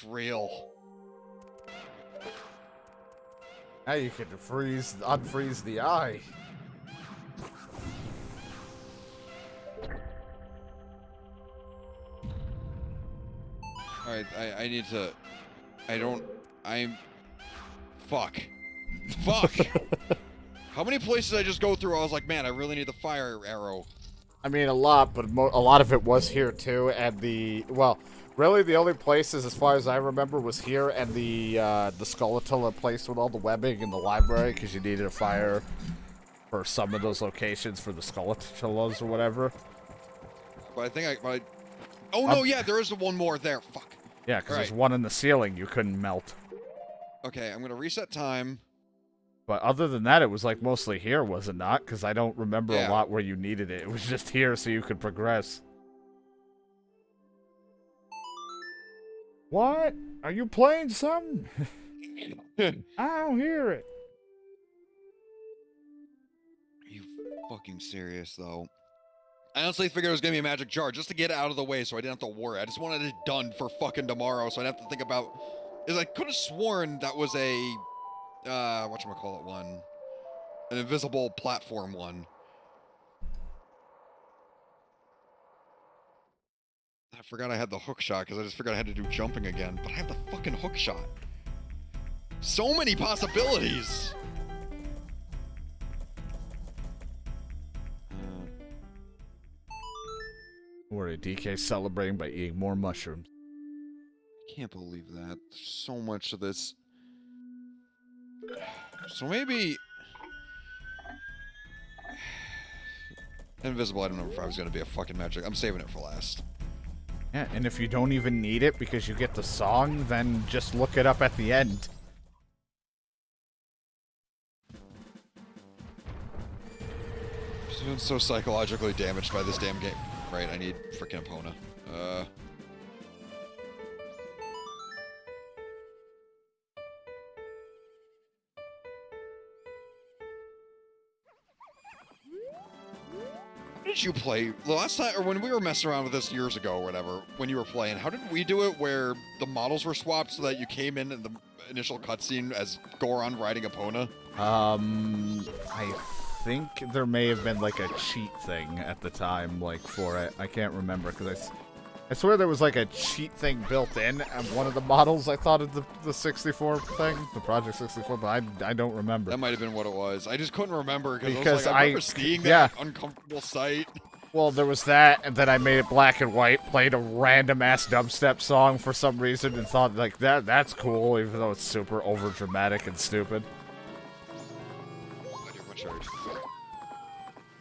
It's real. Now you can freeze, unfreeze the eye. Alright, I need to... Fuck. Fuck! How many places I just go through, I was like, man, I really need the fire arrow. I mean, a lot, but a lot of it was here, too, and the... Well, really, the only places, as far as I remember, was here and the Skulltula place with all the webbing in the library, because you needed a fire for some of those locations for the Skulltulas or whatever. But I think I... Oh, no, yeah, there is one more there. Fuck. Yeah, because there's one in the ceiling you couldn't melt. Okay, I'm going to reset time. But other than that, it was like mostly here, was it not? Because I don't remember a lot where you needed it. It was just here so you could progress. What? Are you playing something? I don't hear it. Are you fucking serious, though? I honestly figured it was going to be a magic jar just to get it out of the way so I didn't have to worry. I just wanted it done for fucking tomorrow so I'd have to think about... I could have sworn that was a... whatchamacallit one. An invisible platform one. I forgot I had the hook shot because I just figured I had to do jumping again. But I have the fucking hook shot. So many possibilities! Worry, DK celebrating by eating more mushrooms. I can't believe that. There's so much of this. So maybe... Invisible item number 5 is going to be a fucking magic. I'm saving it for last. Yeah, and if you don't even need it because you get the song, then just look it up at the end. I've been so psychologically damaged by this damn game. Right, I need frickin' Epona. What did you play last time, or when we were messing around with this years ago or whatever, when you were playing, how did we do it where the models were swapped so that you came in the initial cutscene as Goron riding Epona? I think there may have been like a cheat thing at the time, like for it. I can't remember because I swear there was like a cheat thing built in and one of the models I thought of the 64 thing, the Project 64, but I don't remember. That might have been what it was. I just couldn't remember because I remember seeing that uncomfortable sight. Well, there was that, and then I made it black and white, played a random-ass dubstep song for some reason, and thought like that's cool, even though it's super over-dramatic and stupid.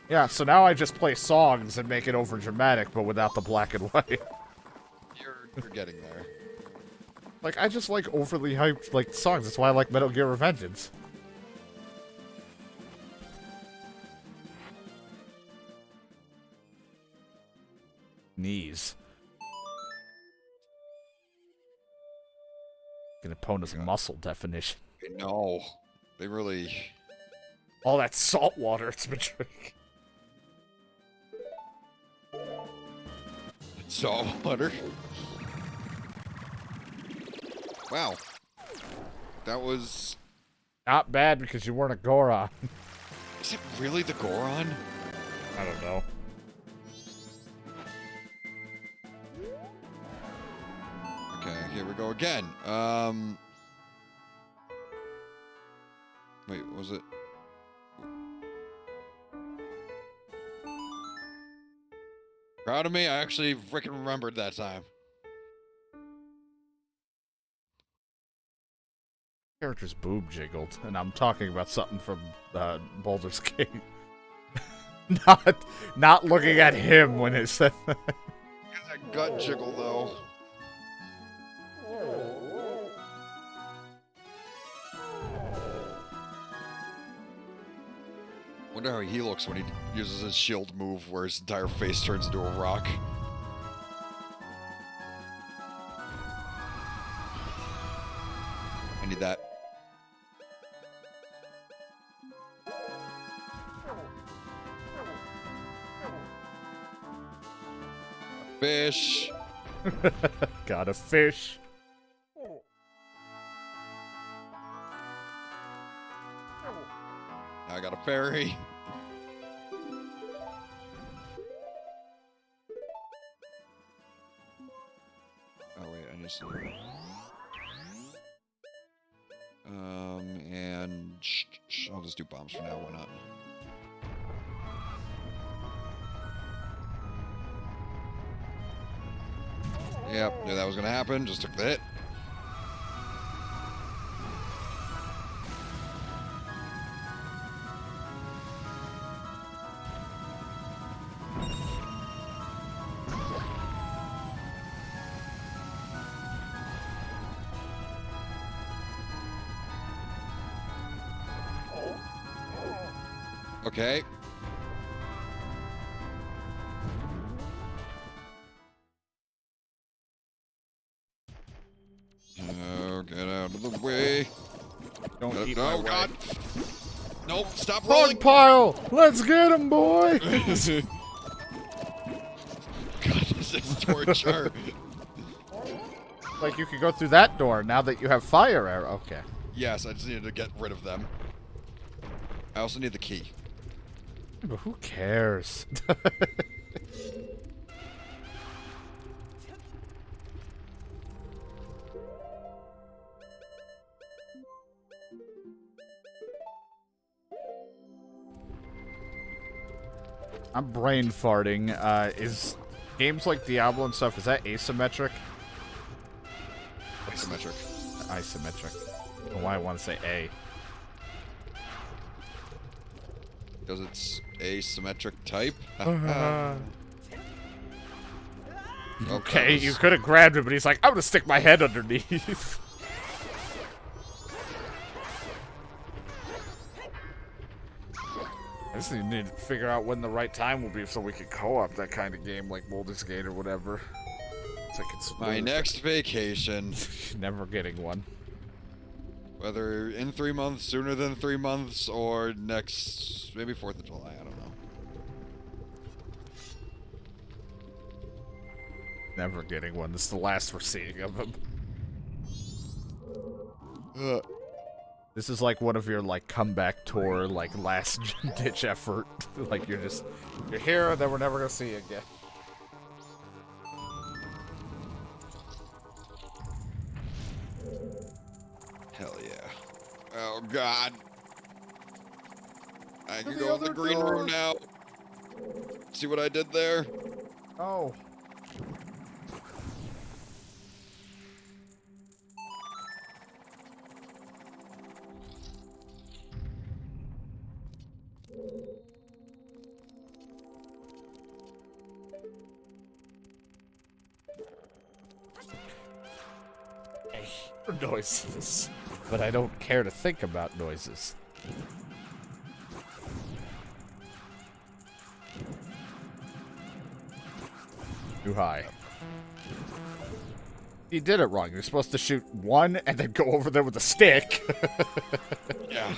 Yeah, so now I just play songs and make it over dramatic, but without the black and white. You're getting there. Like, I just like overly hyped, like, songs. That's why I like Metal Gear Revengeance. Knees. An opponent's muscle definition. No, they really... All that salt water it's been drinking. Salt water. Wow. That was... Not bad because you weren't a Goron. Is it really the Goron? I don't know. Okay, here we go again. Wait, what was it? Proud of me, I actually freaking remembered that time. Character's boob jiggled, and I'm talking about something from Baldur's Gate. not looking at him when it said that. That gut jiggle, though. I wonder how he looks when he uses his shield move where his entire face turns into a rock. I need that. Fish! Got a fish. ferry. Oh wait, I just... and I'll just do bombs for now, why not? Yep, knew that was gonna happen, just took the hit. Okay. Oh, get out of the way. Don't eat my way. God. Nope, stop rolling. Bug pile! Let's get him, boy! God, this is torture. Like, you could go through that door now that you have fire arrow. Okay. Yes, I just needed to get rid of them. I also need the key. But who cares? I'm brain farting. Is games like Diablo and stuff, is that asymmetric? Isometric. Isometric. I don't know why I want to say A. Because it's asymmetric type. Okay, you could have grabbed him, but he's like, I'm gonna stick my head underneath. I just need to figure out when the right time will be so we could co-op that kind of game like Baldur's Gate or whatever. It's like it's my next vacation. Never getting one. Whether in 3 months, sooner than 3 months, or next, maybe 4th of July, I don't know. Never getting one. This is the last we're seeing of them. This is like one of your, like, comeback tour, like, last-ditch effort. Like, you're here, and then we're never gonna see you again. Oh God! I can go in the green room now. See what I did there? Oh. Hey, noises. But I don't care to think about noises. Too high. You did it wrong. You're supposed to shoot one and then go over there with a stick. Yeah.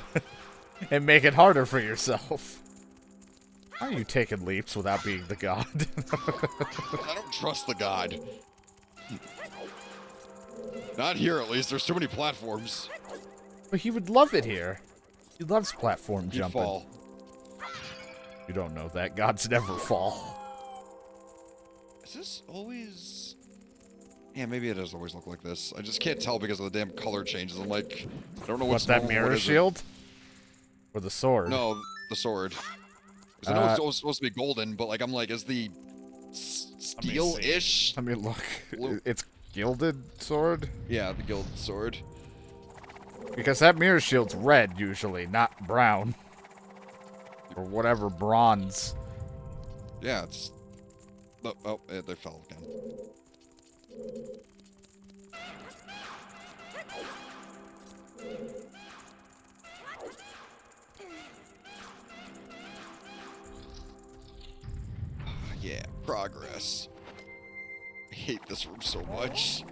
And make it harder for yourself. Why are you taking leaps without being the god? I don't trust the god. Not here, at least. There's too many platforms. But he would love it here. He loves platform jumping. Fall. You don't know that. Gods never fall. Is this always... Yeah, maybe it doesn't always look like this. I just can't tell because of the damn color changes. I'm like, I don't know what's that normal, mirror shield? It? Or the sword? No, the sword. Because I know it's supposed to be golden, but like, I'm like, is the steel-ish? I mean, look. Blue. It's... Gilded sword? Yeah, the gilded sword. Because that mirror shield's red, usually, not brown. Or whatever, bronze. Yeah, it's... Oh, oh yeah, they fell again. Yeah, progress. I hate this room so much.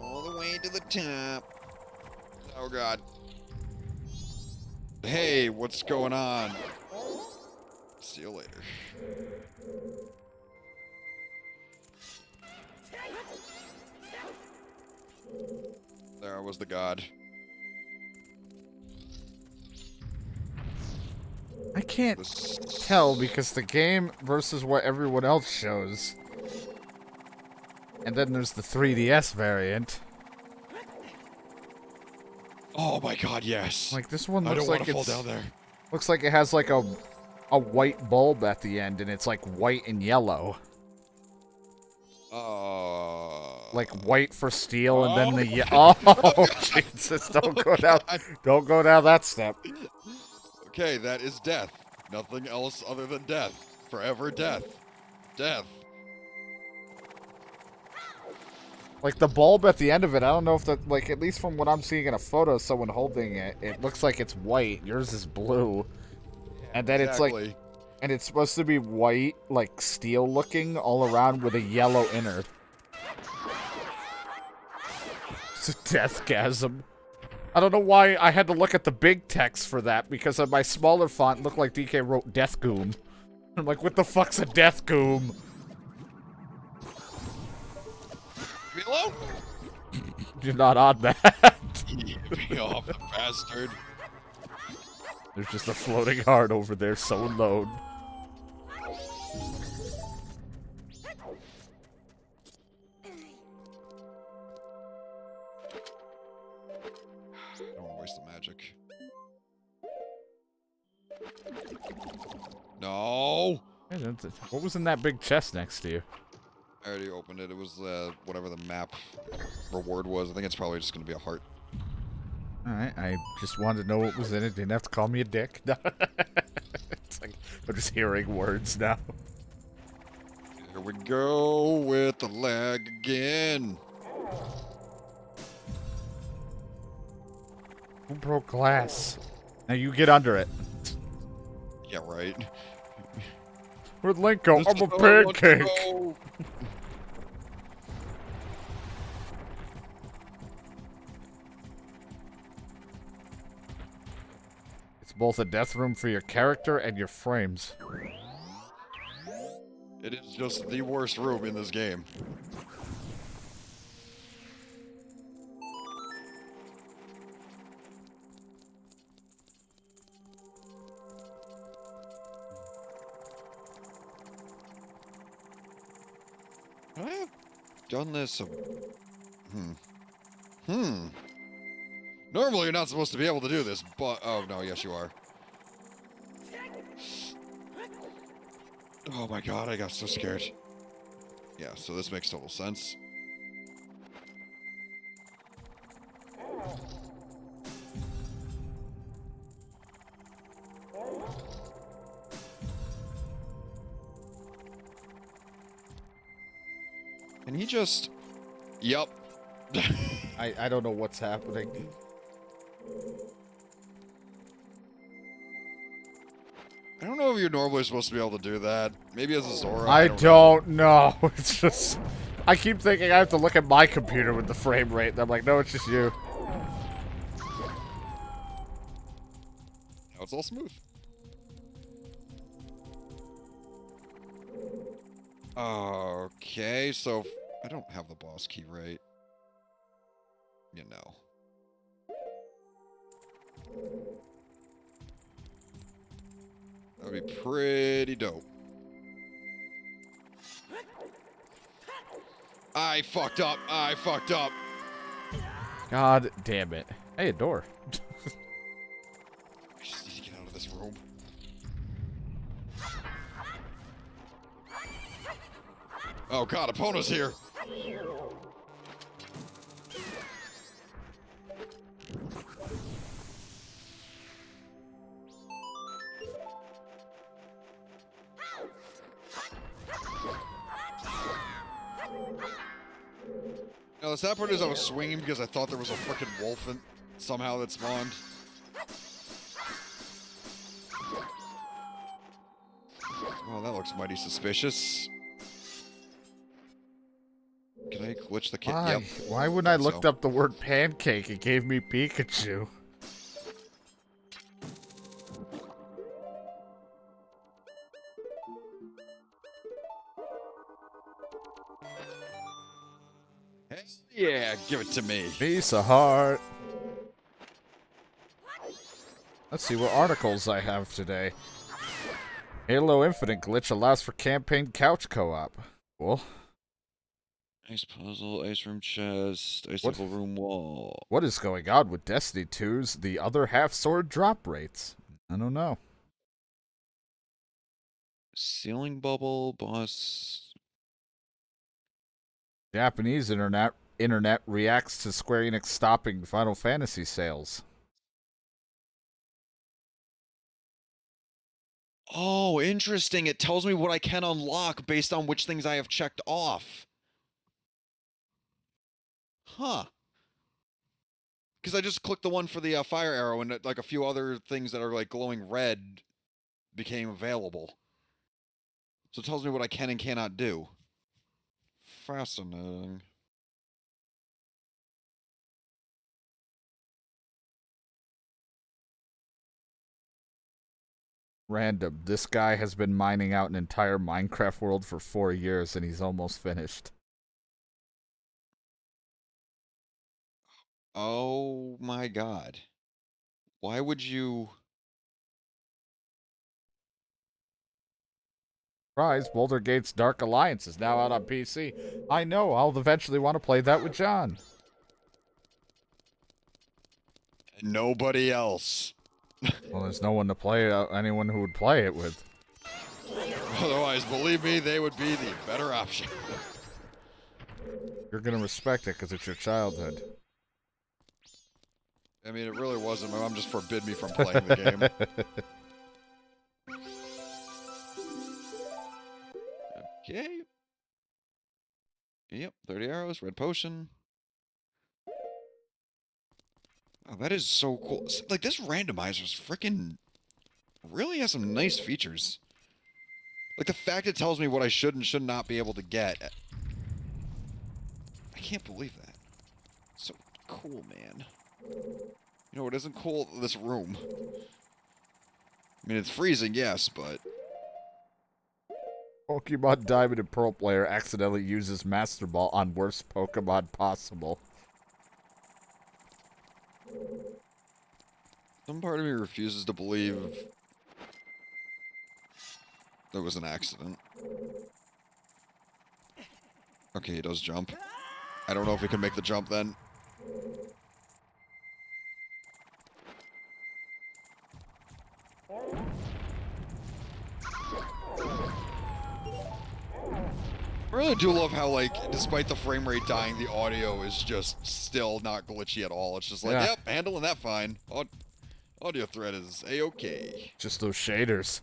All the way to the top. Oh God. Hey, what's going on? See you later. There was the god. I can't tell because the game versus what everyone else shows. And then there's the 3DS variant. Oh my god, yes. Like this one looks like it's down there. Looks like it has like a white bulb at the end and it's like white and yellow. Like white for steel and then the oh Jesus, don't go down that step. Okay, that is death. Nothing else other than death. Forever death. Death. Like, the bulb at the end of it, I don't know if that, like, at least from what I'm seeing in a photo of someone holding it, it looks like it's white. Yours is blue. Yeah, and then exactly. It's like, and it's supposed to be white, like, steel-looking all around with a yellow inner. It's a deathgasm. I don't know why I had to look at the big text for that, because of my smaller font looked like DK wrote Deathgoom. I'm like, what the fuck's a Deathgoom? Hello? You're not on that. Get me off, the bastard. There's just a floating heart over there, so alone. Don't want to waste the magic. No! What was in that big chest next to you? I already opened it. It was whatever the map reward was. I think it's probably just going to be a heart. Alright, I just wanted to know what was in it. Didn't have to call me a dick. It's like, I'm just hearing words now. Here we go with the lag again. Who broke glass? Now you get under it. Yeah, right. Where'd Link go? I'm a pancake! It's both a death room for your character and your frames. It is just the worst room in this game. I have done this. Normally, you're not supposed to be able to do this, but oh no, yes you are. Oh my god, I got so scared. Yeah, so this makes total sense. And he just... Yep. I don't know what's happening. I don't know if you're normally supposed to be able to do that. Maybe as a Zora. I don't know. It's just... I keep thinking I have to look at my computer with the frame rate, and I'm like, no, it's just you. Now it's all smooth. Okay, so... I don't have the boss key right. You know. That would be pretty dope. I fucked up. I fucked up. God damn it. Hey, a door. I just need to get out of this room. Oh god, Epona's here. Now the sad part is I was swinging because I thought there was a frickin' wolf in somehow that spawned. Oh, that looks mighty suspicious. Can I glitch the kid? Yep. Why when I looked up the word pancake, it gave me Pikachu? Yeah, give it to me. Piece of heart. Let's see what articles I have today. Halo Infinite glitch allows for campaign couch co-op. Cool. Ice puzzle, ice room chest, ice room wall. What is going on with Destiny 2's the other half sword drop rates? I don't know. Ceiling bubble, boss. Japanese internet reacts to Square Enix stopping Final Fantasy sales. Oh, interesting. It tells me what I can unlock based on which things I have checked off. Huh. Because I just clicked the one for the fire arrow and like a few other things that are like glowing red became available. So it tells me what I can and cannot do. Fascinating. Random. This guy has been mining out an entire Minecraft world for 4 years and he's almost finished. Oh my god. Why would you... Surprise, Baldur's Gate's Dark Alliance is now out on PC. I know, I'll eventually want to play that with John. Nobody else. Well, there's no one to play, anyone who would play it with. Otherwise, believe me, they would be the better option. You're going to respect it because it's your childhood. I mean, it really wasn't. My mom just forbid me from playing the game. Okay. Yep, 30 arrows, red potion. Oh, that is so cool. Like, this randomizer's freaking really has some nice features. Like, the fact it tells me what I should and should not be able to get. I can't believe that. So cool, man. You know, it isn't cool, this room. I mean, it's freezing, yes, but... Pokemon Diamond and Pearl player accidentally uses Master Ball on worst Pokemon possible. Some part of me refuses to believe there was an accident. Okay, he does jump. I don't know if he can make the jump then. I really do love how, like, despite the frame rate dying, the audio is just still not glitchy at all. It's just like, yep, handling that fine. Audio thread is A-okay. Just those shaders.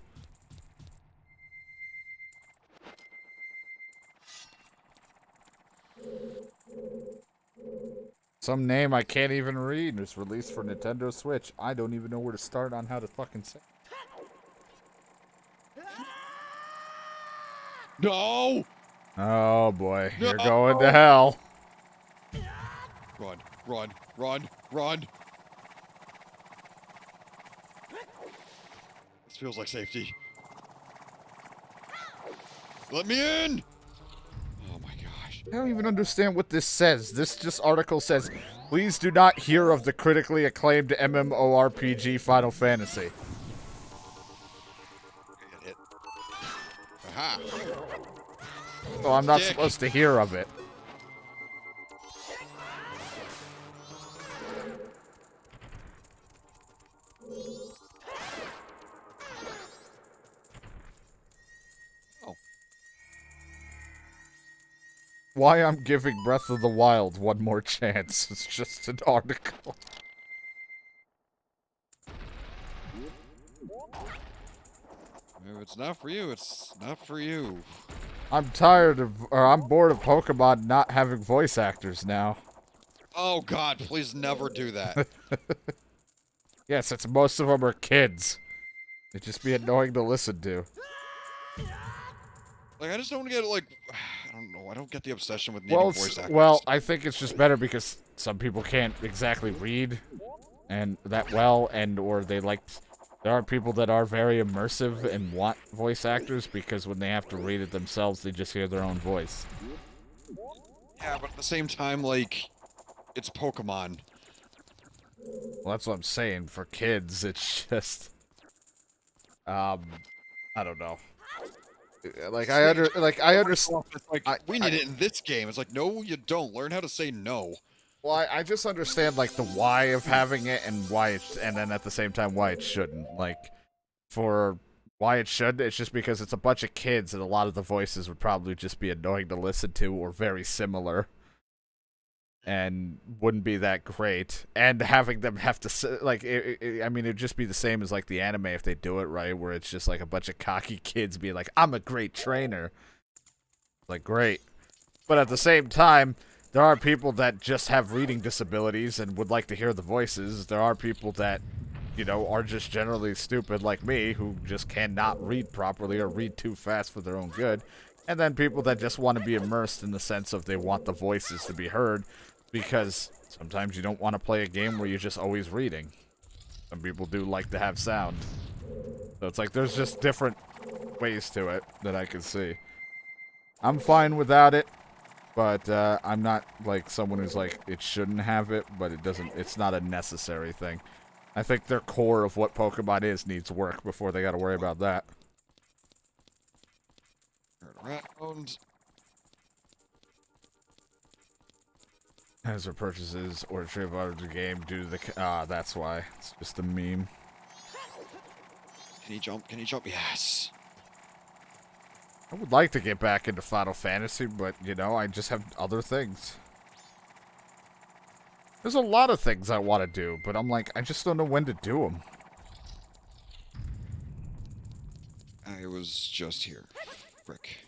Some name I can't even read was released for Nintendo Switch. I don't even know where to start on how to fucking say. No! Oh boy, no. You're going to hell. Run, run, run, run. This feels like safety. Let me in! Oh my gosh. I don't even understand what this says. This just article says, please do not hear of the critically acclaimed MMORPG Final Fantasy. I got hit. Aha! Oh, I'm not supposed to hear of it. Oh. Why I'm giving Breath of the Wild one more chance. It's just an article. If it's not for you, it's not for you. I'm tired of, or I'm bored of Pokemon not having voice actors now. Oh god, please never do that. Yeah, since most of them are kids. It'd just be annoying to listen to. Like, I just don't get, like, I don't know, I don't get the obsession with needing voice actors. Well, I think it's just better because some people can't exactly read and that well, and or they like... There are people that are very immersive and want voice actors because when they have to read it themselves, they just hear their own voice. Yeah, but at the same time, like, it's Pokemon. Well, that's what I'm saying. For kids, it's just... I don't know. Like, I understand. Like, we need it in this game. It's like, no, you don't. Learn how to say no. Well, I just understand, like, the why of having it and why it's... And then at the same time, why it shouldn't. Like, for... Why it should, it's just because it's a bunch of kids and a lot of the voices would probably just be annoying to listen to or very similar and wouldn't be that great. And having them have to, like, I mean, it'd just be the same as, like, the anime if they do it right, where it's just, like, a bunch of cocky kids being like, I'm a great trainer. Like, great. But at the same time, there are people that just have reading disabilities and would like to hear the voices. There are people that... you know, are just generally stupid like me, who just cannot read properly or read too fast for their own good. And then people that just want to be immersed in the sense of they want the voices to be heard, because sometimes you don't want to play a game where you're just always reading. Some people do like to have sound. So it's like there's just different ways to it that I can see. I'm fine without it, but I'm not like someone who's like, it shouldn't have it, but it doesn't, it's not a necessary thing. I think their core of what Pokemon is needs work before they gotta worry about that. As for purchases or trade out of the game due to the... that's why. It's just a meme. Can he jump? Can he jump? Yes! I would like to get back into Final Fantasy, but, you know, I just have other things. There's a lot of things I want to do, but I'm like, I just don't know when to do them. I was just here. Brick.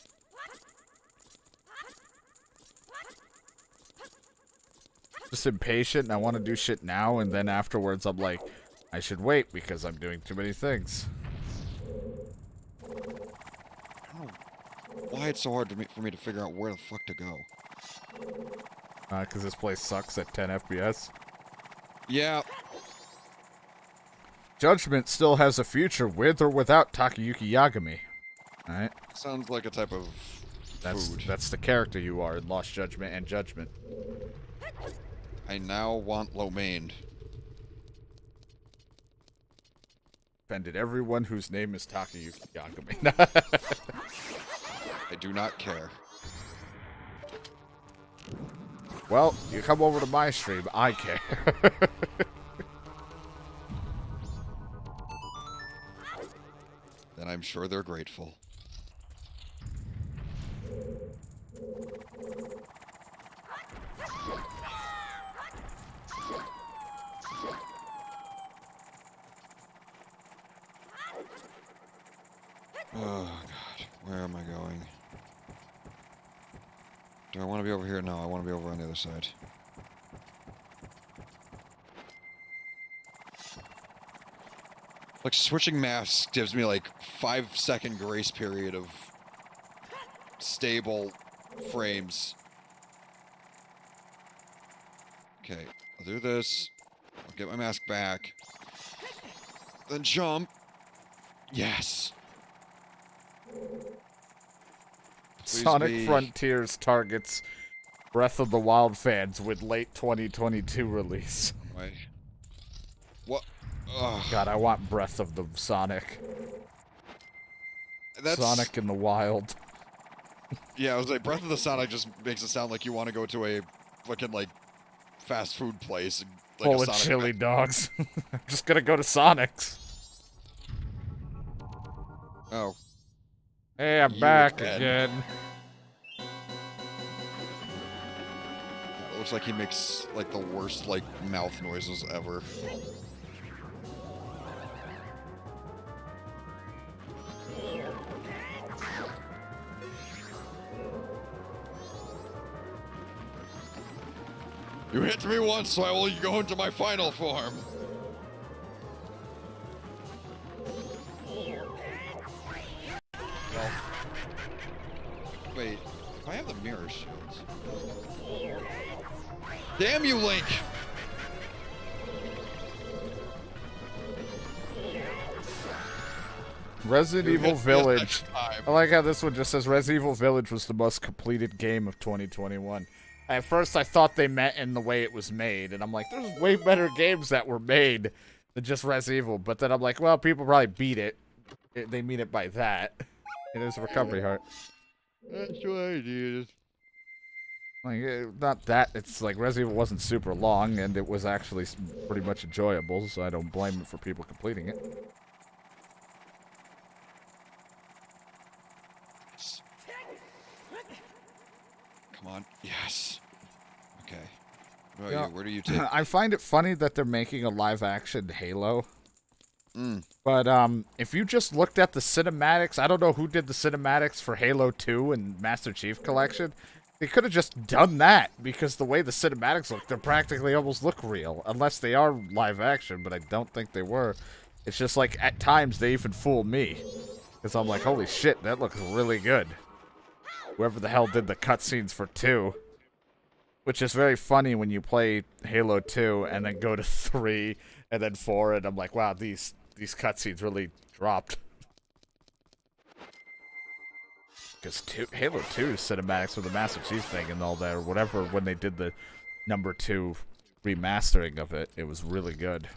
Just impatient, and I want to do shit now, and then afterwards I'm like, I should wait because I'm doing too many things. I don't know why it's so hard for me to figure out where the fuck to go. Because this place sucks at 10 FPS. Yeah. Judgment still has a future with or without Takayuki Yagami. Alright. Sounds like a type of food. That's the character you are in Lost Judgment and Judgment. I now want lo mein. Offended everyone whose name is Takayuki Yagami. I do not care. Well, you come over to my stream, I care. Then I'm sure they're grateful. Oh, God. Where am I going? Do I want to be over here? No, I want to be over on the other side. Like, switching maps gives me, like, 5-second grace period of stable frames. Okay, I'll do this. I'll get my mask back. Then jump. Yes. Please Sonic be. Frontiers targets Breath of the Wild fans with late 2022 release. Wait. What? Ugh. God, I want Breath of the Sonic. That's... Sonic in the Wild. Yeah, I was like, Breath of the Sonic just makes it sound like you want to go to a fucking, like, fast food place. And, like, full of chili dogs. I'm just gonna go to Sonic's. Oh. Hey, I'm back again. It looks like he makes, like, the worst, like, mouth noises ever. You hit me once, so I will go into my final form. Wait, if I have the mirror shields. Damn you, Link! Resident Evil Village. I like how this one just says Resident Evil Village was the most completed game of 2021. At first, I thought they meant in the way it was made, and I'm like, there's way better games that were made than just Resident Evil. But then I'm like, well, people probably beat it. They mean it by that. It is a recovery heart. That's what I did. Like, not that. It's like Resident Evil wasn't super long, and it was actually pretty much enjoyable, so I don't blame it for people completing it. Come on. Yes. Okay. Well, yeah, where do you take? I find it funny that they're making a live-action Halo. Mm. But if you just looked at the cinematics, I don't know who did the cinematics for Halo 2 and Master Chief Collection. They could have just done that, because the way the cinematics look, they practically almost look real. Unless they are live-action, but I don't think they were. It's just like, at times, they even fool me. Because I'm like, holy shit, that looks really good. Whoever the hell did the cutscenes for 2. Which is very funny when you play Halo 2 and then go to 3 and then 4 and I'm like, wow, these cutscenes really dropped. Because Halo 2 cinematics with the Master Chief thing and all that or whatever, when they did the number 2 remastering of it, it was really good.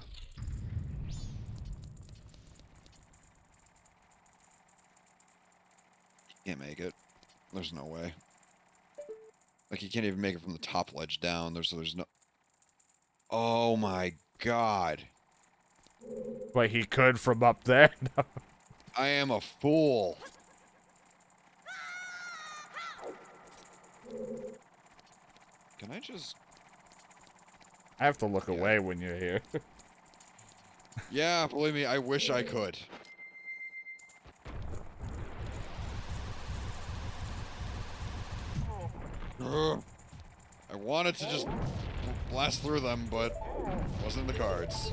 Can't make it. There's no way. Like, you can't even make it from the top ledge down. There's no... Oh, my God. But he could from up there? No. I am a fool. Can I just... I have to look away when you're here. Yeah, believe me, I wish I could. I wanted to just blast through them, but it wasn't in the cards.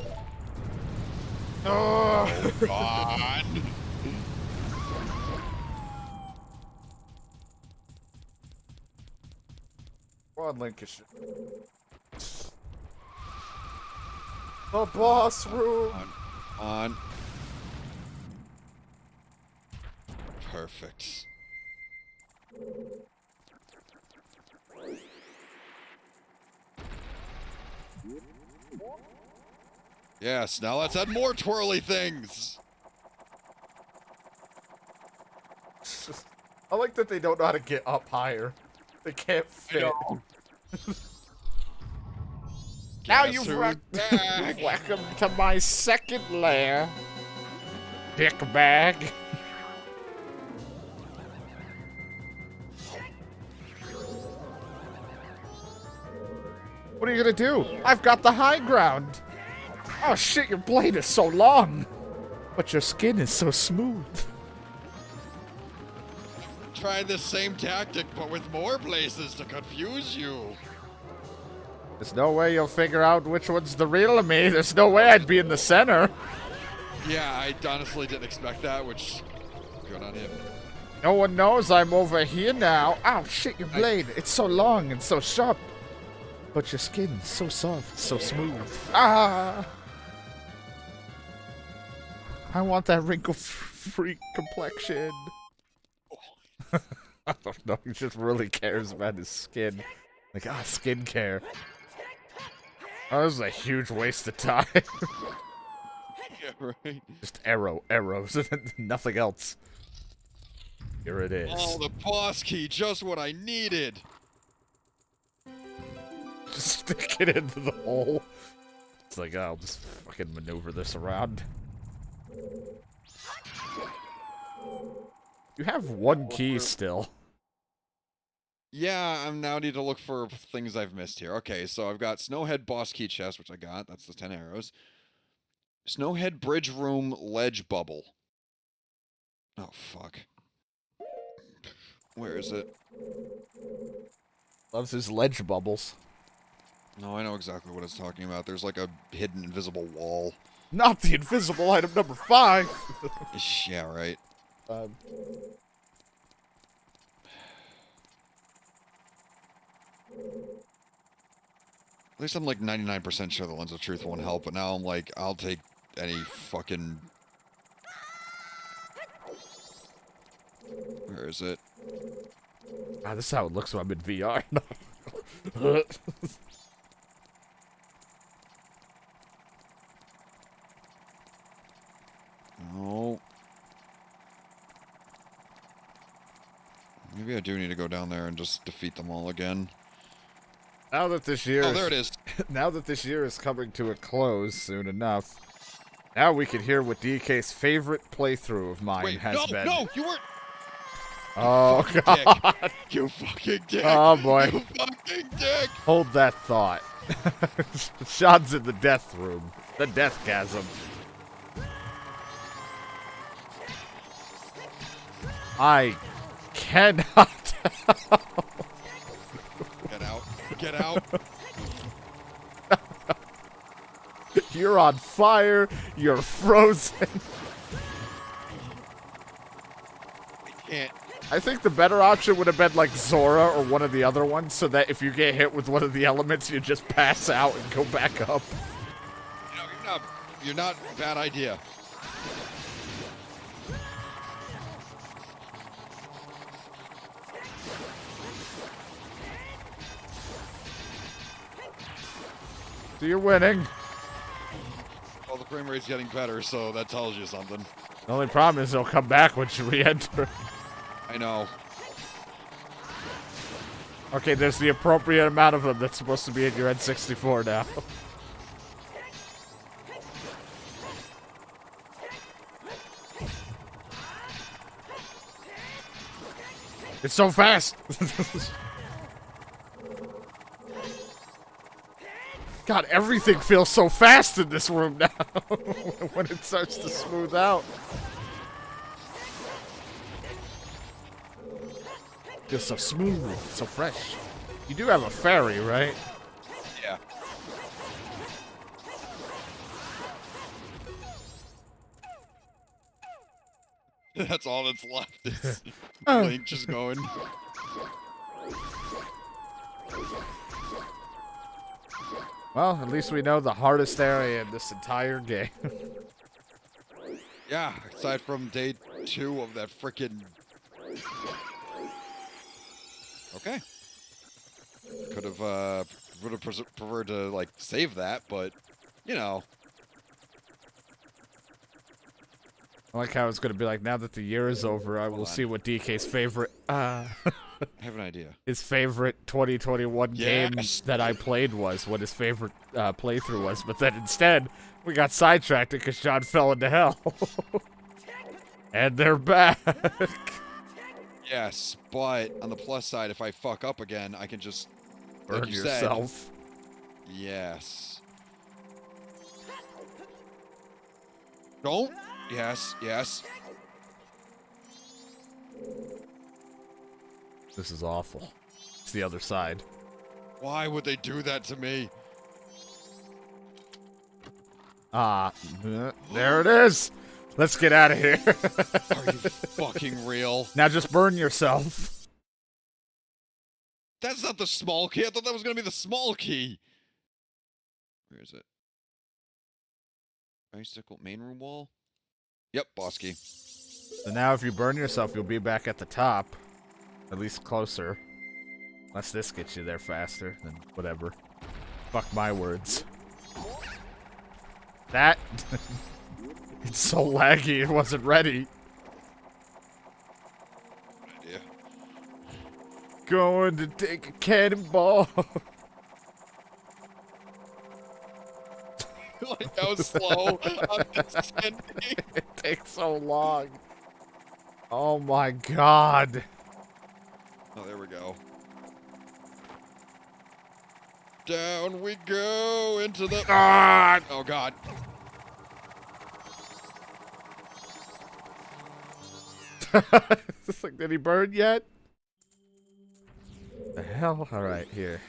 Oh, God! Come on, Lincolnshire. The boss room! On. Perfect. Yes, now let's add more twirly things! I like that they don't know how to get up higher. They can't fit. Now you've welcome to my second lair, dick bag. What are you gonna do? I've got the high ground. Oh shit, your blade is so long, but your skin is so smooth. Try this same tactic, but with more blazes to confuse you. There's no way you'll figure out which one's the real me. There's no way I'd be in the center. Yeah, I honestly didn't expect that, which, good on him. No one knows I'm over here now. Oh shit, your blade, it's so long and so sharp. But your skin's so soft, so smooth. Ah! I want that wrinkle-free complexion. I don't know. He just really cares about his skin. Like, ah, skincare. Oh, this is a huge waste of time. Yeah, right. Just arrows, and nothing else. Here it is. Oh, the boss key, just what I needed. Just stick it into the hole. It's like, I'll just fucking maneuver this around. You have one key still. Yeah, I now need to look for things I've missed here. Okay, so I've got Snowhead Boss Key Chest, which I got. That's the 10 arrows. Snowhead Bridge Room Ledge Bubble. Oh, fuck. Where is it? Loves his ledge bubbles. No, I know exactly what it's talking about. There's like a hidden invisible wall. Not the invisible item number 5! Yeah, right. At least I'm like 99% sure the Lens of Truth won't help, but now I'm like, I'll take any fucking... Where is it? Ah, this is how it looks when I'm in VR. No. Maybe I do need to go down there and just defeat them all again. Now that this year... Oh, there it is. Now that this year is coming to a close soon enough, now we can hear what DK's favorite playthrough of mine has been. No, you weren't... Oh, God. Dick. You fucking dick. Oh, boy. You fucking dick. Hold that thought. Sean's in the death room. The death chasm. I cannot tell. Get out. Get out. You're on fire. You're frozen. I can't. I think the better option would have been like Zora or one of the other ones, so that if you get hit with one of the elements, you just pass out and go back up. You know, you're not a bad idea. So you're winning. Well, the frame rate's getting better, so that tells you something. The only problem is they'll come back once you re-enter. I know. Okay, there's the appropriate amount of them that's supposed to be in your N64 now. It's so fast! God, everything feels so fast in this room now when it starts to smooth out. Feels so smooth, so fresh. You do have a fairy, right? Yeah. That's all that's left is Link just going. Well, at least we know the hardest area in this entire game. Yeah, aside from day 2 of that frickin'... Okay. Would have preferred to, like, save that, but, you know. I like how it's gonna be like, now that the year is over, I will see what DK's favorite, I have an idea. His favorite 2021 game that I played was, what his favorite playthrough was, but then instead, we got sidetracked because John fell into hell. And they're back. Yes, but on the plus side, if I fuck up again, I can just... Burn like you yourself. Said, yes. Don't. Yes, yes. This is awful. It's the other side. Why would they do that to me? Ah, there it is. Let's get out of here. Are you fucking real? Now just burn yourself. That's not the small key. I thought that was going to be the small key. Where is it? Bicycle main room wall? Yep, boss key. So now if you burn yourself, you'll be back at the top. At least closer. Unless this gets you there faster, then whatever. Fuck my words. That... It's so laggy, it wasn't ready. Good idea. Going to take a cannonball. Like, that was slow. I'm descending. It takes so long. Oh my god. Oh, there we go. Down we go into the... Ah! Oh god. It's like, did he burn yet? The hell? Alright, here.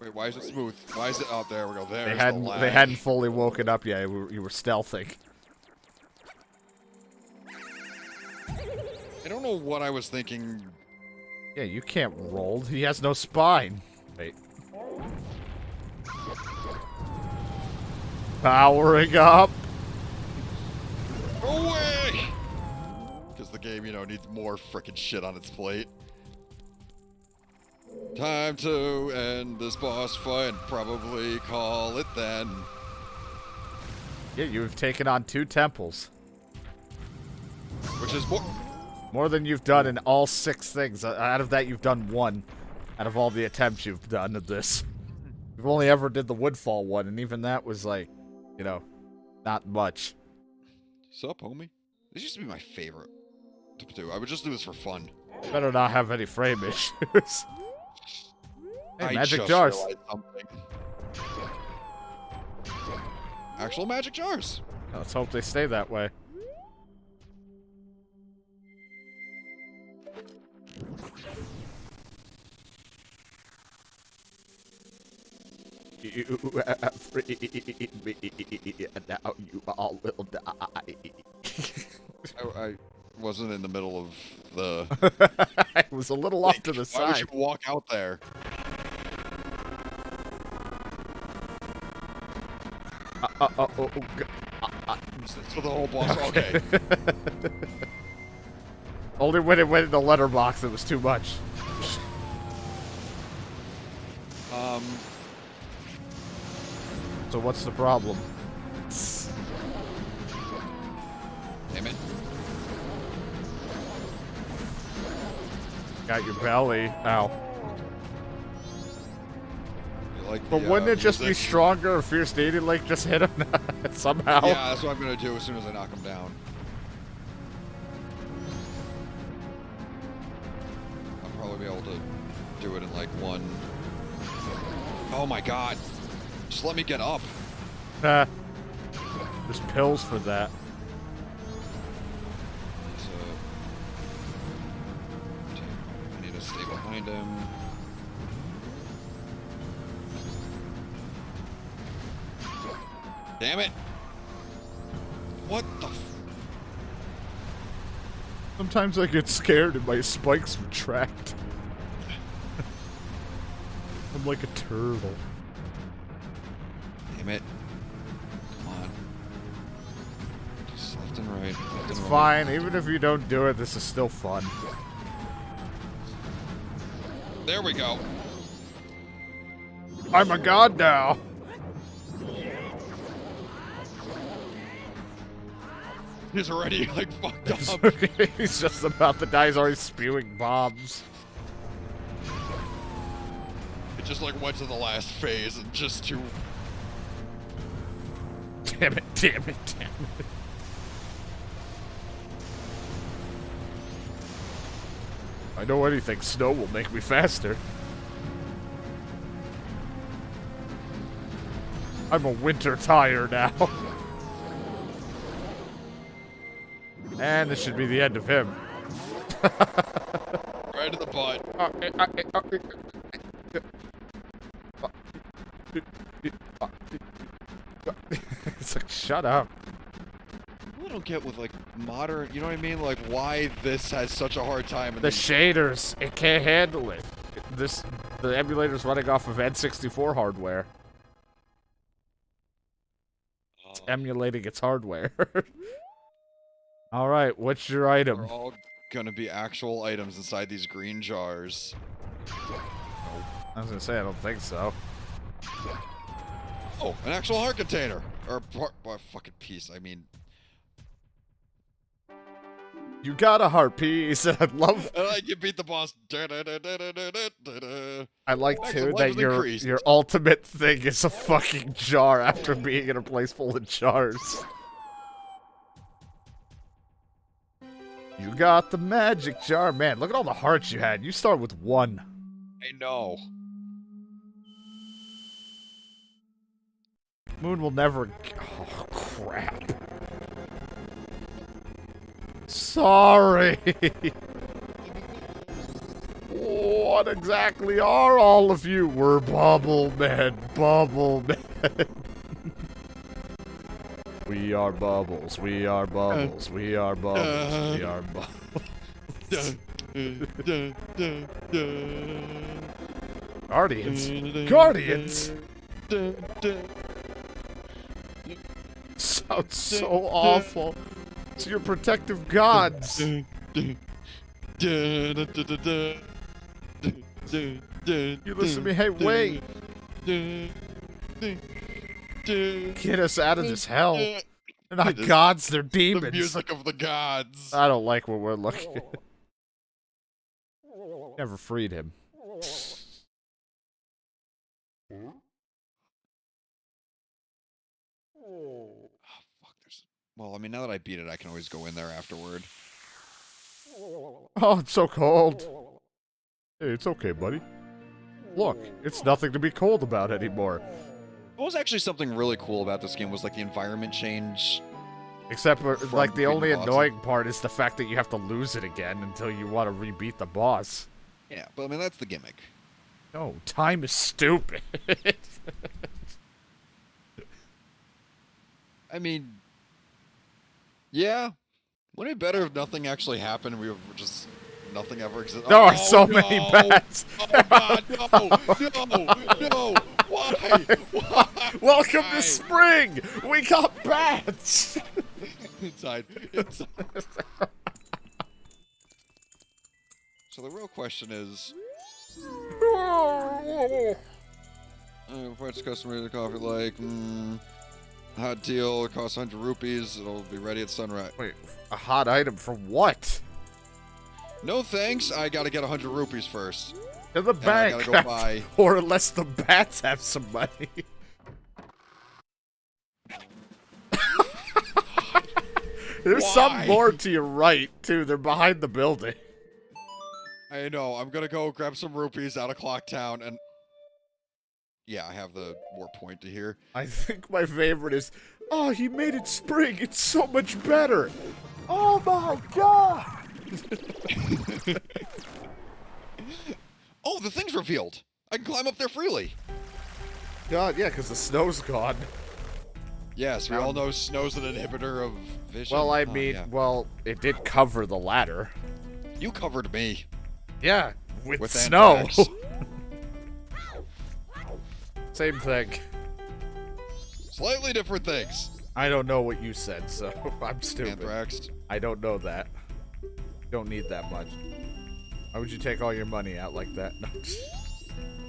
Wait, why is it smooth? Why is it out there? We go there. They hadn't fully woken up yet. You were stealthing. I don't know what I was thinking. Yeah, you can't roll. He has no spine. Wait. Powering up! Away! Because the game, you know, needs more frickin' shit on its plate. Time to end this boss fight and probably call it then. Yeah, you have taken on 2 temples. Which is more... more than you've done in all 6 things. Out of that, you've done 1. Out of all the attempts you've done at this. You've only ever did the Woodfall one, and even that was like, you know, not much. Sup, homie? This used to be my favorite to do. I would just do this for fun. Better not have any frame issues. Hey, magic jars. Actual magic jars. Let's hope they stay that way. You have freed me, and now you all will die. I wasn't in the middle of the... I was a little off to the side. Why would you walk out there? So the whole boss, okay. Only when it went in the letterbox, it was too much. So what's the problem? Damn it. Got your belly. Ow. Like but the, wouldn't it just be stronger if Fierce Deity, like, just hit him somehow? Yeah, that's what I'm going to do as soon as I knock him down. I'll probably be able to do it in, like, one... Oh my god. Just let me get up. Nah. There's pills for that. I need to stay behind him. Damn it! What the f... Sometimes I get scared and my spikes retract. I'm like a turtle. Damn it. Come on. Just left and right. It's fine. Even if you don't do it, this is still fun. There we go. I'm a god now. He's already, like, fucked up. He's just about to die. He's already spewing bombs. It just, like, went to the last phase and just to... Damn it, damn it, damn it. I know anything snow will make me faster. I'm a winter tire now. And this should be the end of him. Right in the butt. It's like, shut up. I don't get with, like, modern, you know what I mean? Like, why this has such a hard time. In the shaders, it can't handle it. This, the emulator's running off of N64 hardware. Oh. It's emulating its hardware. All right, what's your item? They're all gonna be actual items inside these green jars. I was gonna say, I don't think so. Oh, an actual heart container! Or a fucking piece, I mean... You got a heart piece, and I love... You beat the boss. I like, too, that your ultimate thing is a fucking jar after being in a place full of jars. You got the magic jar. Man, look at all the hearts you had. You start with 1. I know. Moon will never... Oh, crap. Sorry. What exactly are all of you? We're bubble men. Bubble men. We are bubbles. We are bubbles. We are bubbles. We are bubbles. Guardians. Guardians. Sounds so awful. It's your protective gods. You listen to me. Hey, wait. Get us out of this hell. They're not gods, they're demons. The music of the gods. I don't like what we're looking at. Never freed him. Huh? Oh, fuck, there's... Well, I mean, now that I beat it, I can always go in there afterward. Oh, it's so cold. Hey, it's okay, buddy. Look, it's nothing to be cold about anymore. What was actually something really cool about this game was, like, the environment change. Except, for, like, the only annoying part is the fact that you have to lose it again until you want to re-beat the boss. Yeah, but, I mean, that's the gimmick. No, time is stupid. I mean, yeah. Wouldn't it be better if nothing actually happened and we were just... Nothing ever existed. There are so many bats. Oh, God, no. Why? Why? Welcome to spring. We got bats. Inside. So the real question is... What's customer to coffee like? Hot deal. It costs 100 rupees. It'll be ready at sunrise. Wait, a hot item for what? No thanks, I gotta get 100 rupees first. In the bank! I gotta go buy... Or unless the bats have some money. There's some more to your right, too. They're behind the building. I know, I'm gonna go grab some rupees out of Clock Town and... Yeah, I have the more point to hear. I think my favorite is, oh, he made it spring, it's so much better! Oh my god! Oh, the thing's revealed. I can climb up there freely. God, yeah, because the snow's gone. Yes, we all know snow's an inhibitor of vision. Well, I mean, well, it did cover the ladder. You covered me. Yeah, with snow. Same thing. Slightly different things. I don't know what you said, so I'm stupid. Anthrax. I don't know that. Don't need that much. Why would you take all your money out like that? No.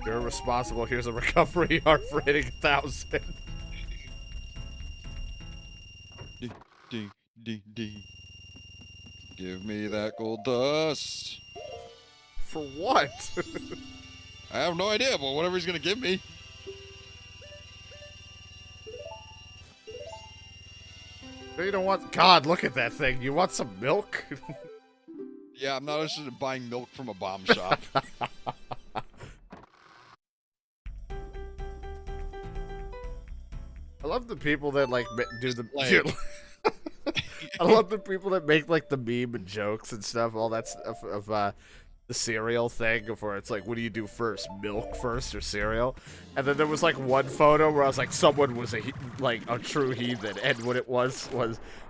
You're irresponsible. Here's a recovery art for hitting 1,000. Give me that gold dust. For what? I have no idea, but whatever he's gonna give me. You don't want... God, look at that thing. You want some milk? Yeah, I'm not interested in buying milk from a bomb shop. I love the people that like do the. I love the people that make like the meme and jokes and stuff, all that stuff of the cereal thing. Where it's like, what do you do first, milk first or cereal? And then there was like one photo where I was like, someone was a true heathen, and what it was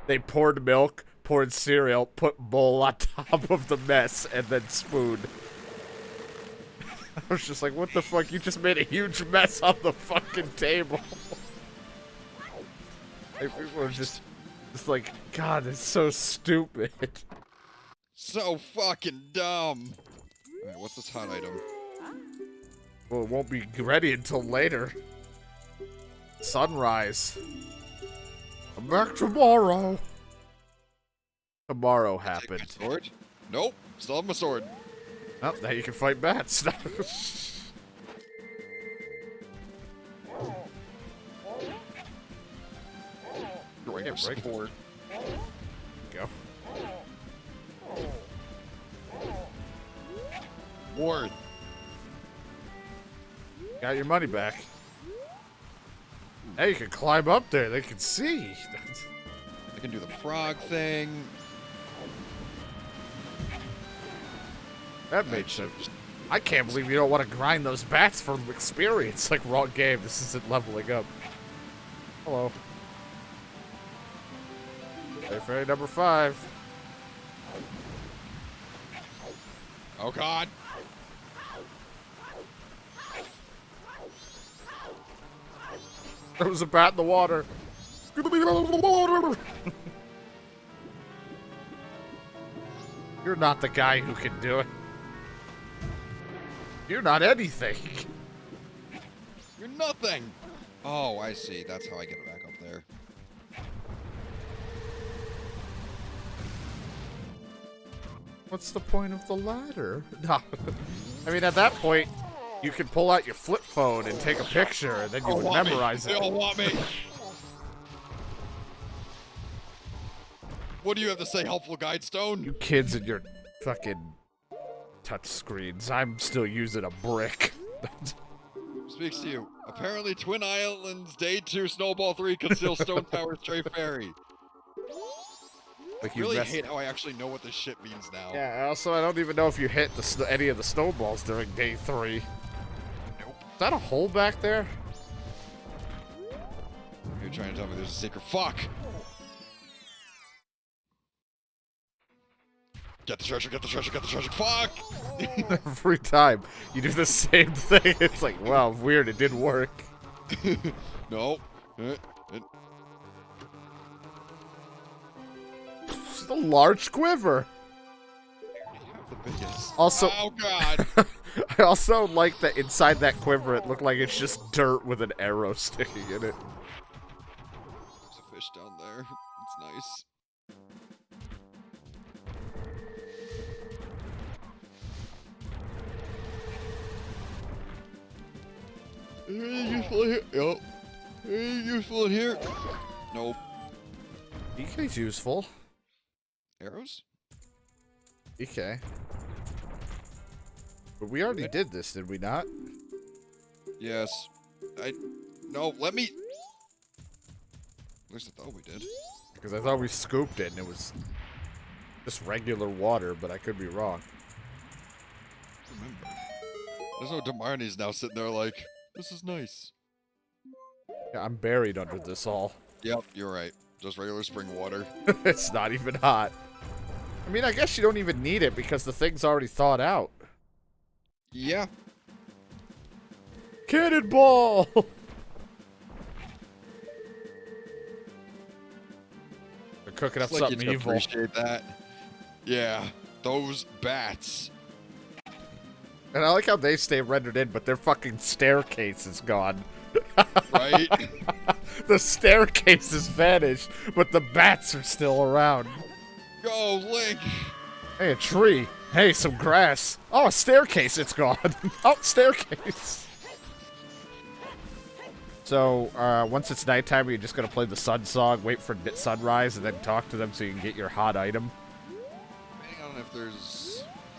they poured milk. Poured cereal, put bowl on top of the mess, and then spoon. I was just like, what the fuck? You just made a huge mess on the fucking table. Like, people are just like, God, it's so stupid. So fucking dumb. All right, what's this hot item? Well, it won't be ready until later. Sunrise. I'm back tomorrow. Tomorrow happened. Take my sword? Nope, still have my sword. Oh, now you can fight bats. Great sword. Go. Ward. Got your money back. Now you can climb up there. They can see. I can do the frog thing. That made sense. I can't believe you don't want to grind those bats for experience. Like, wrong game. This isn't leveling up. Hello. Hey, fairy number 5. Oh, God. There was a bat in the water. You're not the guy who can do it. You're not anything. You're nothing. Oh, I see. That's how I get it back up there. What's the point of the ladder? No. I mean, at that point, you can pull out your flip phone and take a picture, and then you would memorize it. They all want me. What do you have to say, helpful guide stone? You kids and your fucking touch screens. I'm still using a brick. Speaks to you. Apparently, Twin Islands Day 2 Snowball 3 conceals Stone Tower's Tray Fairy. Like, you really hate how I actually know what this shit means now. Yeah, also, I don't even know if you hit the any of the snowballs during Day 3. Nope. Is that a hole back there? You're trying to tell me there's a secret. Fuck! Get the treasure, get the treasure, get the treasure. Fuck! Every time you do the same thing, it's like, wow, weird, it didn't work. No. It's a large quiver. Also, oh, God. I also like that inside that quiver, it looked like it's just dirt with an arrow sticking in it. There's a fish down there. It's nice. Anything useful in here? Nope. Anything useful in here? Nope. DK's useful. Arrows? DK. But we already did this, did we not? Yes. No, let me... At least I thought we did. Because I thought we scooped it and it was just regular water, but I could be wrong. Remember. There's no Demarni's now sitting there like... This is nice. Yeah, I'm buried under this all. Yep, you're right. Just regular spring water. It's not even hot. I mean, I guess you don't even need it because the thing's already thawed out. Yeah. Cannonball! They're cooking up something evil. I appreciate that. Yeah, those bats. And I like how they stay rendered in, but their fucking staircase is gone. Right? The staircase has vanished, but the bats are still around. Go, Link! Hey, a tree. Hey, some grass. Oh, a staircase, it's gone. Oh, staircase. So, once it's nighttime, are you just going to play the sun song, wait for sunrise, and then talk to them so you can get your hot item? Hang on, if there's...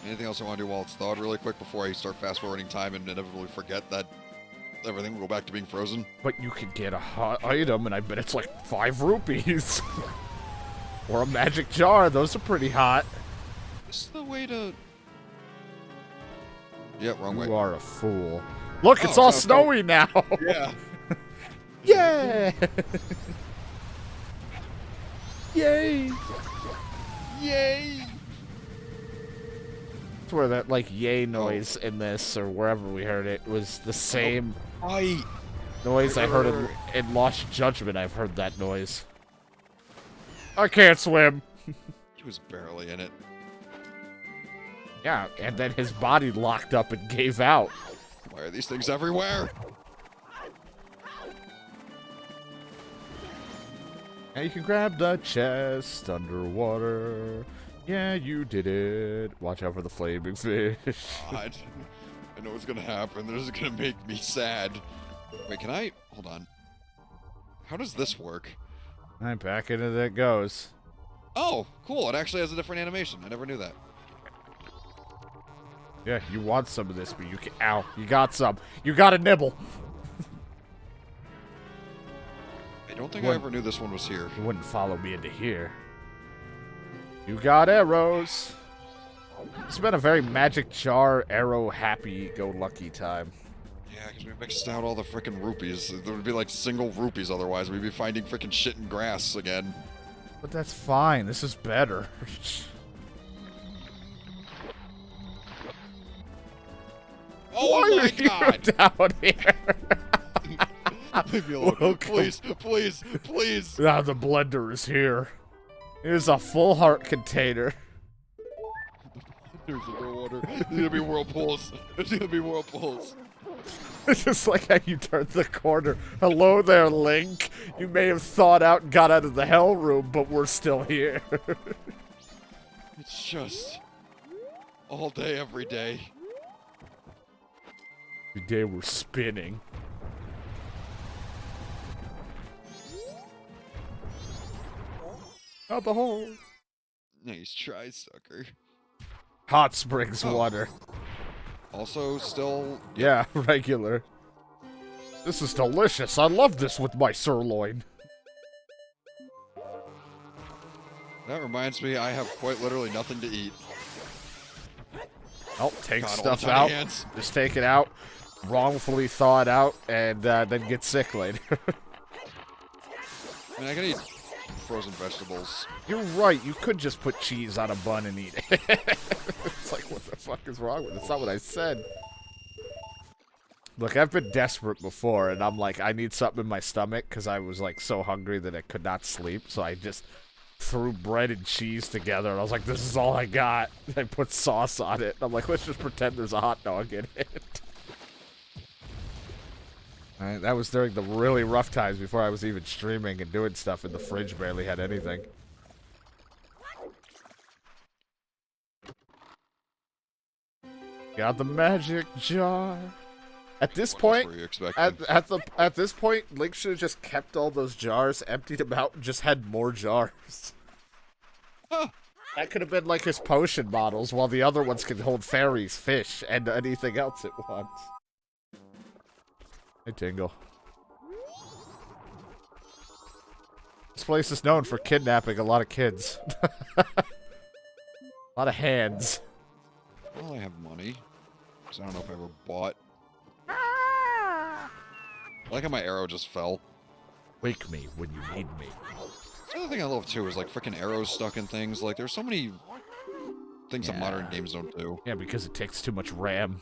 Anything else I want to do while it's thawed really quick before I start fast-forwarding time and inevitably forget that everything will go back to being frozen? But you could get a hot item, and I bet it's like 5 rupees. Or a magic jar. Those are pretty hot. This is the way to... Yeah, wrong way. You are a fool. Look, it's all snowy now! Yeah! Yeah! Yay! Yay! Where that like yay noise in this or wherever we heard it was the same noise I heard in Lost Judgment. I've heard that noise. I can't swim. He was barely in it. Yeah, and then his body locked up and gave out. Why are these things everywhere? And you can grab the chest underwater. Yeah, you did it. Watch out for the flaming fish. God. I know what's going to happen. This is going to make me sad. Wait, can I? Hold on. How does this work? I'm back into that goes. Oh, cool. It actually has a different animation. I never knew that. Yeah, you want some of this, but you can... Ow, you got some. You got a nibble. I don't think I ever knew this one was here. You wouldn't follow me into here. You got arrows. It's been a very magic jar, arrow, happy-go-lucky time. Yeah, because we mixed out all the frickin' rupees. There would be like single rupees otherwise. We'd be finding frickin' shit and grass again. But that's fine. This is better. Why are you down here? Leave me alone. Well, please, please, please. Now the blender is here. Here's a full heart container. There's water. There's gonna be whirlpools. There's gonna be whirlpools. It's just like how you turned the corner. Hello there, Link. You may have thawed out and got out of the hell room, but we're still here. It's just all day, every day. Every day we're spinning. Out the hole. Nice try, sucker. Hot springs water. Also still... Yeah, regular. This is delicious. I love this with my sirloin. That reminds me, I have quite literally nothing to eat. Oh, take God, stuff out. Hands. Just take it out. Wrongfully thaw it out, and then get sick later. I mean, I can eat frozen vegetables. You're right. You could just put cheese on a bun and eat it. It's like, what the fuck is wrong with it? It's not what I said. Look, I've been desperate before, and I'm like, I need something in my stomach because I was like so hungry that I could not sleep. So I just threw bread and cheese together, and I was like, this is all I got. I put sauce on it. And I'm like, let's just pretend there's a hot dog in it. Right, that was during the really rough times before I was even streaming and doing stuff, and the fridge barely had anything. Got the magic jar. At this point, at this point, Link should have just kept all those jars, emptied them out, and just had more jars. Huh. That could have been like his potion bottles, while the other ones could hold fairies, fish, and anything else at once. Hey, Tingle. This place is known for kidnapping a lot of kids. A lot of hands. Well, I have money. Because I don't know if I ever bought. I like how my arrow just fell. Wake me when you need me. The other thing I love, too, is, like, freaking arrows stuck in things. Like, there's so many things that modern games don't do. Yeah, because it takes too much RAM.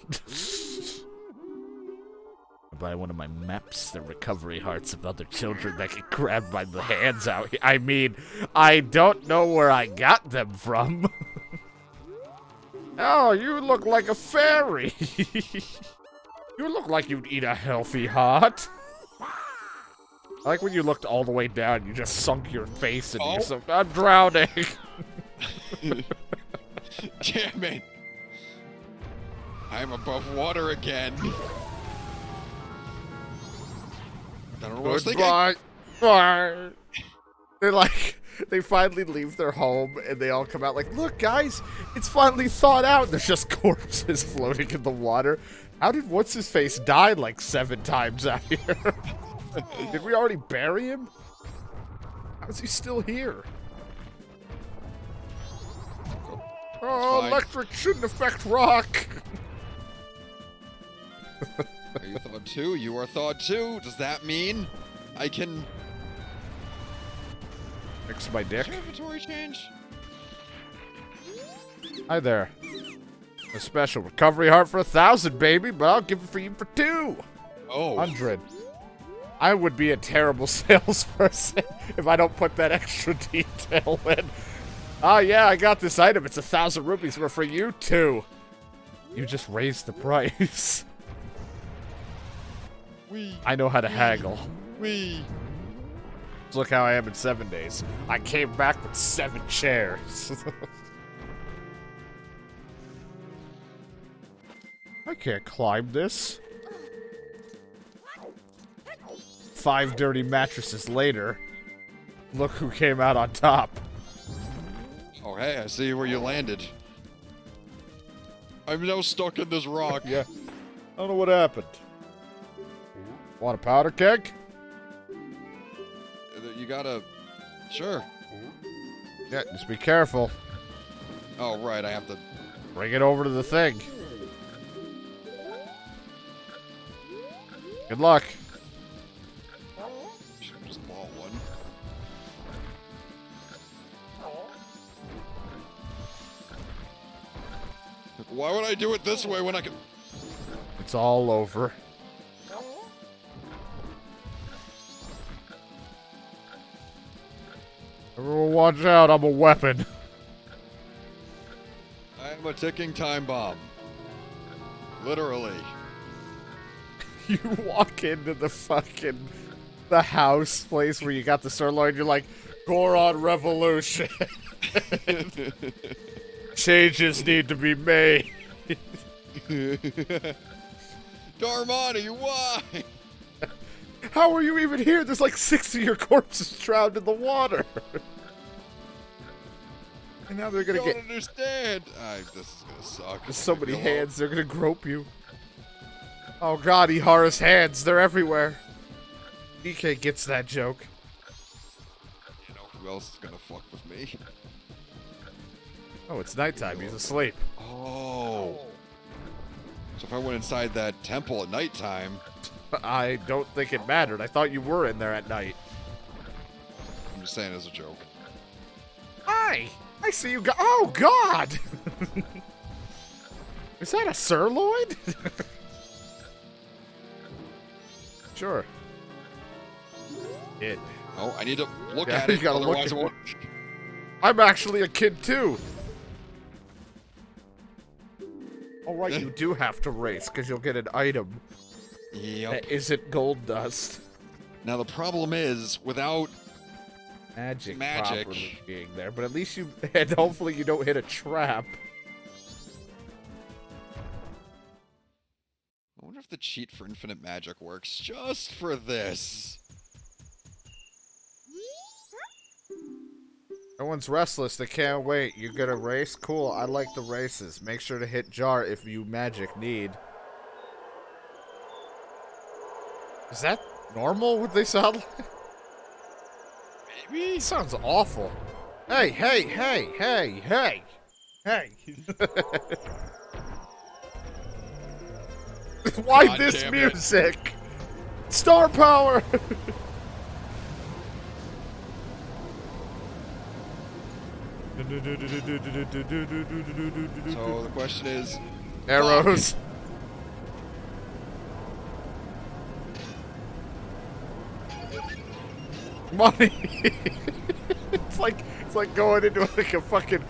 Buy one of my maps, the recovery hearts of other children that can grab by the hands out here. I mean, I don't know where I got them from. Oh, you look like a fairy. You look like you'd eat a healthy heart. I like when you looked all the way down, you just sunk your face into yourself. I'm drowning. Damn it. I'm above water again. I don't know what I was thinking. They're like, they finally leave their home and they all come out like, look guys, it's finally thawed out. And there's just corpses floating in the water. How did What's-His-Face die like 7 times out here? Did we already bury him? How is he still here? Oh, electric shouldn't affect rock. Are you thawed too? You are thawed too. Does that mean I can fix my dick? Inventory change. Hi there. A special recovery heart for 1,000, baby, but I'll give it for you for 2. Oh. 100. I would be a terrible salesperson if I don't put that extra detail in. Ah, yeah, I got this item. It's 1,000 rupees, but for you 2. You just raised the price. I know how to haggle. Look how I am in 7 days. I came back with 7 chairs. I can't climb this. 5 dirty mattresses later, look who came out on top. Oh, hey, I see where you landed. I'm now stuck in this rock. Yeah. I don't know what happened. Want a powder keg? You gotta... Sure. Yeah, just be careful. Oh, right, I have to... Bring it over to the thing. Good luck. Should've just bought one. Why would I do it this way when I can... It's all over. Everyone watch out, I'm a weapon. I'm I'm a ticking time bomb. Literally. You walk into the fucking... the house place where you got the sirloin, you're like, Goron Revolution. Changes need to be made. Darmani, why? How are you even here? There's like 60 of your corpses drowned in the water. And now they're gonna get... I don't understand. This is gonna suck. There's so many hands, they're gonna grope you. Oh god, Ihara's hands, they're everywhere. DK gets that joke. You know who else is gonna fuck with me? Oh, it's nighttime, he's asleep. Oh. So if I went inside that temple at nighttime... I don't think it mattered. I thought you were in there at night. I'm just saying as a joke. Hi! I see you got... Oh, God! Is that a sirloin? Sure. Kid. Oh, I need to look at it, otherwise I won't... I'm actually a kid, too! All right, you do have to race, because you'll get an item. Yep. That isn't gold dust. Now, the problem is, without... Magic properly being there, but at least you... And hopefully you don't hit a trap. I wonder if the cheat for infinite magic works just for this. No one's restless, they can't wait. You're gonna race? Cool, I like the races. Make sure to hit jar if you magic need. Is that normal, what they sound like? Maybe? It sounds awful. Hey, hey, hey, hey, hey! Hey! Why God this music? It. Star power! So the question is... Arrows. Money. it's like going into like a fucking...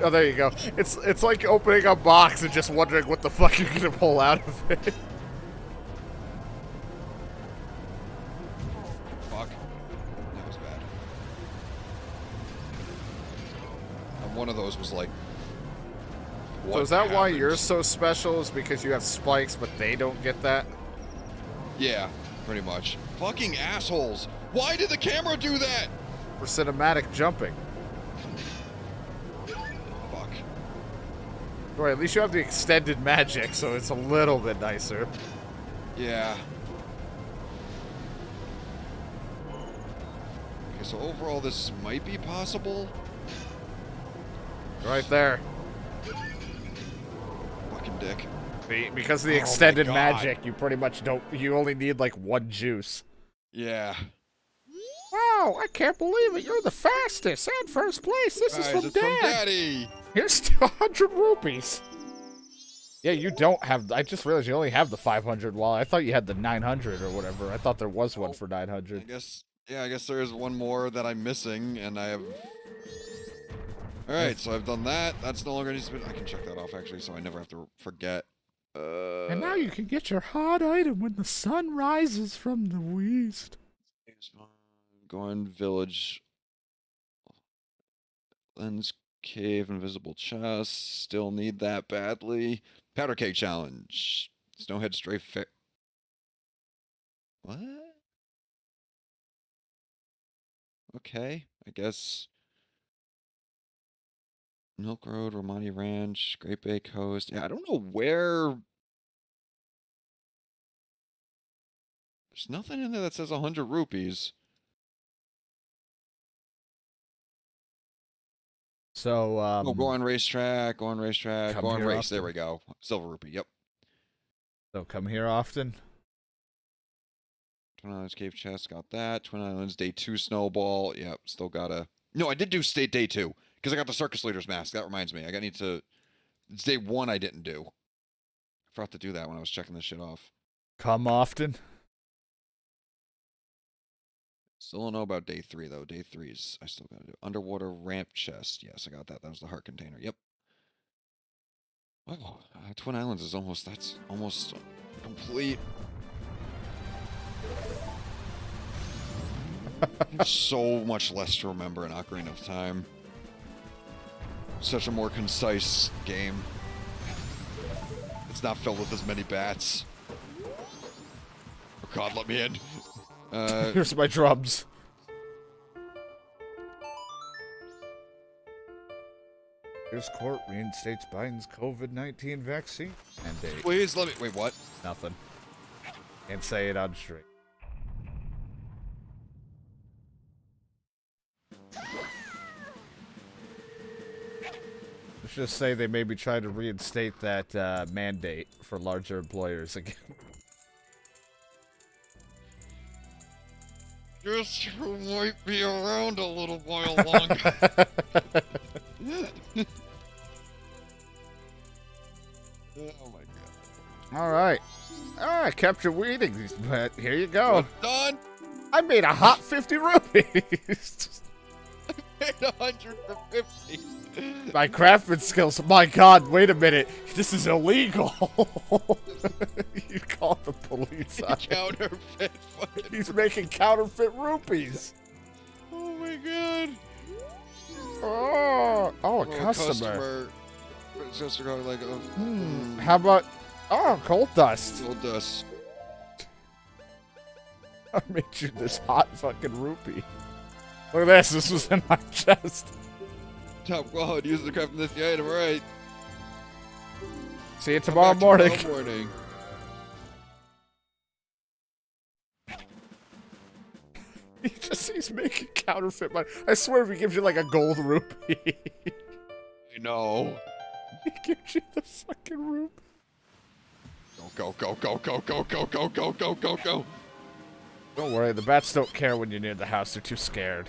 Oh, there you go. It's like opening a box and just wondering what the fuck you're gonna pull out of it. Fuck. That was bad. And one of those was like... So is that happens? Why you're so special? Is because you have spikes, but they don't get that? Yeah, pretty much. Fucking assholes! Why did the camera do that? For cinematic jumping. Fuck. Right, at least you have the extended magic, so it's a little bit nicer. Yeah. Okay, so overall this might be possible. Right there. Fucking dick. Because of the extended magic, you pretty much don't... You only need, like, one juice. Yeah. Wow, I can't believe it. You're the fastest and first place. This is from Dad. From Daddy. Here's 200 rupees. Yeah, you don't have... I just realized you only have the 500 wallet. I thought you had the 900 or whatever. I thought there was one for 900. I guess... Yeah, I guess there is one more that I'm missing, and I have... Alright, so I've done that. That's no longer... I can check that off, actually, so I never have to forget. And now you can get your hot item when the sun rises from the west. Goron Village, Lens Cave, Invisible Chest. Still need that badly. Powder Cake Challenge. Snowhead Stray Fair. What? Okay, I guess. Milk Road, Romani Ranch, Great Bay Coast. Yeah, I don't know where. There's nothing in there that says 100 rupees. So, go on racetrack, go on racetrack, go on race. Often. There we go. Silver rupee, yep. So, come here often. Twin Islands Cave Chest, got that. Twin Islands Day 2 Snowball, yep. Still gotta... No, I did do State Day 2, because I got the Circus Leader's Mask. That reminds me. I need to... It's Day 1 I didn't do. I forgot to do that when I was checking this shit off. Come often. Still don't know about day 3, though. Day 3's I still gotta do. Underwater ramp chest. Yes, I got that. That was the heart container. Yep. Wow, Twin Islands is almost, that's almost complete. So much less to remember in Ocarina of Time. Such a more concise game. It's not filled with as many bats. Oh god, let me in. Here's my drums. This court reinstates Biden's COVID-19 vaccine mandate. Please let me... Wait, what? Nothing. Can't say it on stream. Let's just say they maybe try to reinstate that mandate for larger employers again. Just might be around a little while longer. Oh my god. Alright. Ah, I kept your weedings, but here you go. Done. I made a hot 50 rupees. I made 150. My craftsman skills. My god, wait a minute. This is illegal. You called the police on counterfeit. He's making counterfeit rupees. Oh my god. Oh, oh, a customer. Just going like, oh, how about, oh, gold dust. Gold dust. I made you this hot fucking rupee. Look at this. This was in my chest. Top quality. Use the craft from this item. All right. See you tomorrow morning. Tomorrow morning. He just, he's making counterfeit money. I swear if he gives you like a gold rupee. I know. He gives you the fucking rupee. Go, go, go, go, go, go, go, go, go, go, go. Don't worry, the bats don't care when you're near the house. They're too scared.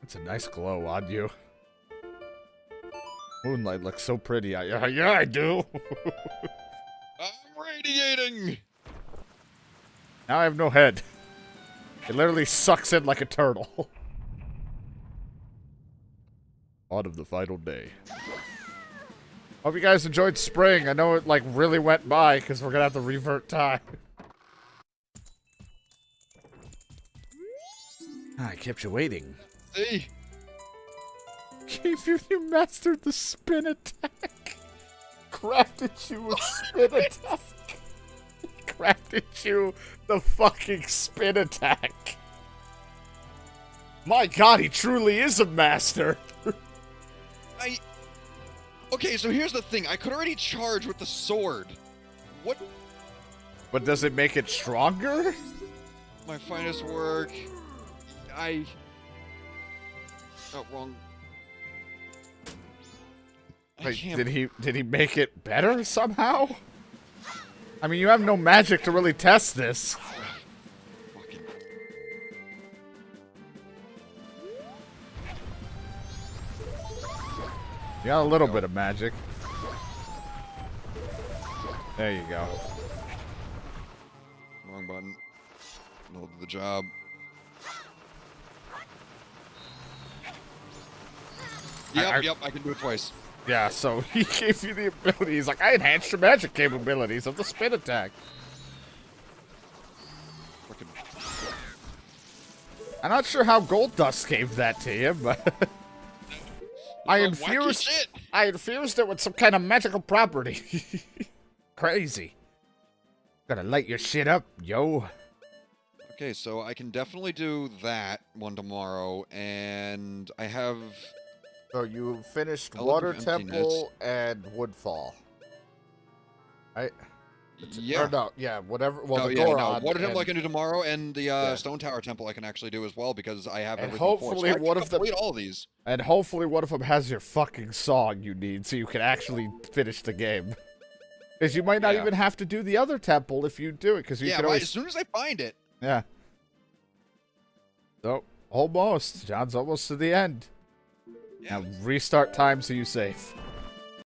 That's a nice glow on you. Moonlight looks so pretty. Yeah, I do. I'm radiating. Now I have no head. It literally sucks in like a turtle. On of the final day. Hope you guys enjoyed spring. I know it like really went by because we're gonna have to revert time. I kept you waiting. Hey. Gave you the master the spin attack. Crafted you a spin attack. Crafted you the fucking spin attack. My god, he truly is a master. Okay, so here's the thing. I could already charge with the sword. What? But does it make it stronger? My finest work. Oh, wrong. Wait, did he make it better somehow? I mean, you have no magic to really test this. You got a little bit of magic. There you go. Wrong button. I'll do the job. Yep, I can do it twice. Yeah, so he gave you the ability. He's like, I enhanced your magic capabilities of the spin attack. Fucking. I'm not sure how Gold Dust gave that to you, but I infused it with some kind of magical property. Crazy. Gotta light your shit up, yo. Okay, so I can definitely do that one tomorrow, and I have. So you finished Water Temple and Woodfall, right? Yeah. Or no, yeah, whatever. Well, no, the Goron. Yeah, no. Water Temple I can do tomorrow, and the Stone Tower Temple I can actually do as well because I have everything. Hopefully, one of them. All these. And hopefully, one of them has your fucking song you need, so you can actually finish the game. Because you might not even have to do the other temple if you do it, because you can always. As soon as I find it. Yeah. So almost, John's almost to the end. Now restart time so you save.